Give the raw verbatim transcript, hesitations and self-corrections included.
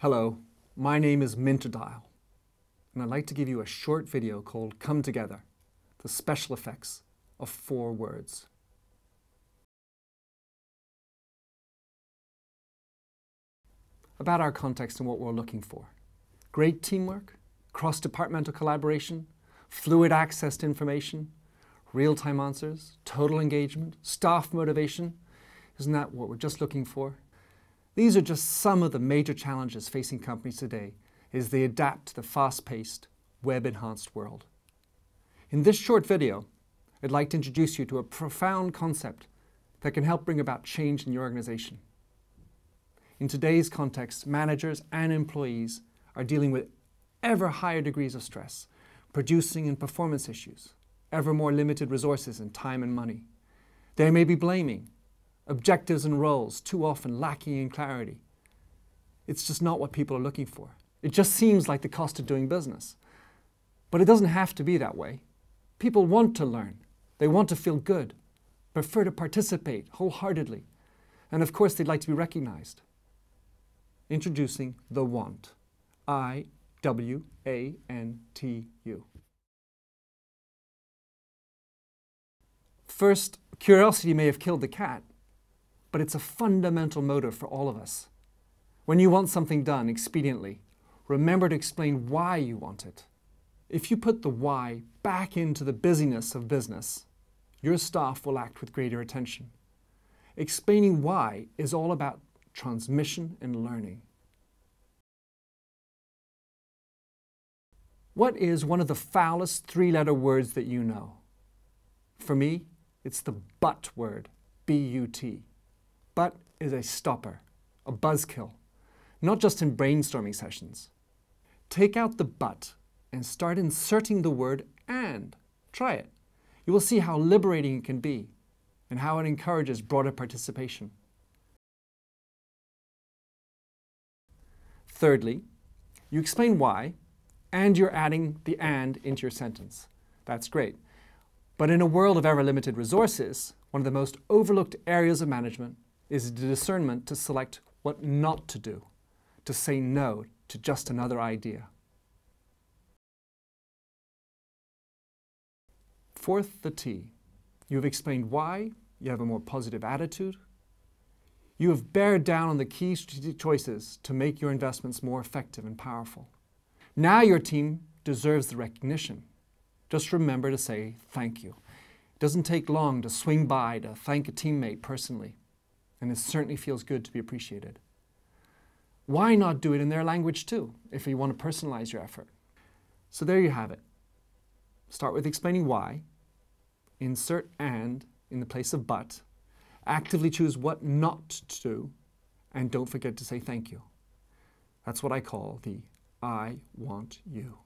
Hello, my name is Minter Dial, and I'd like to give you a short video called Come Together, the special effects of four words. About our context and what we're looking for. Great teamwork, cross-departmental collaboration, fluid access to information, real-time answers, total engagement, staff motivation. Isn't that what we're just looking for? These are just some of the major challenges facing companies today as they adapt to the fast-paced, web-enhanced world. In this short video, I'd like to introduce you to a profound concept that can help bring about change in your organization. In today's context, managers and employees are dealing with ever higher degrees of stress, producing and performance issues, ever more limited resources in time and money. They may be blaming, objectives and roles too often lacking in clarity. It's just not what people are looking for. It just seems like the cost of doing business. But it doesn't have to be that way. People want to learn. They want to feel good, prefer to participate wholeheartedly. And of course, they'd like to be recognized. Introducing the want. I W A N T U. First, curiosity may have killed the cat, but it's a fundamental motive for all of us. When you want something done expediently, remember to explain why you want it. If you put the why back into the busyness of business, your staff will act with greater attention. Explaining why is all about transmission and learning. What is one of the foulest three-letter words that you know? For me, it's the but word, B U T. But is a stopper, a buzzkill, not just in brainstorming sessions. Take out the but and start inserting the word and. Try it. You will see how liberating it can be and how it encourages broader participation. Thirdly, you explain why and you're adding the and into your sentence. That's great. But in a world of ever-limited resources, one of the most overlooked areas of management is the discernment to select what not to do, to say no to just another idea. Fourth, the T. You have explained why, you have a more positive attitude, you have bared down on the key strategic choices to make your investments more effective and powerful. Now your team deserves the recognition. Just remember to say thank you. It doesn't take long to swing by to thank a teammate personally. And it certainly feels good to be appreciated. Why not do it in their language too, if you want to personalize your effort? So there you have it. Start with explaining why, insert and in the place of but, actively choose what not to do, and don't forget to say thank you. That's what I call the I want you.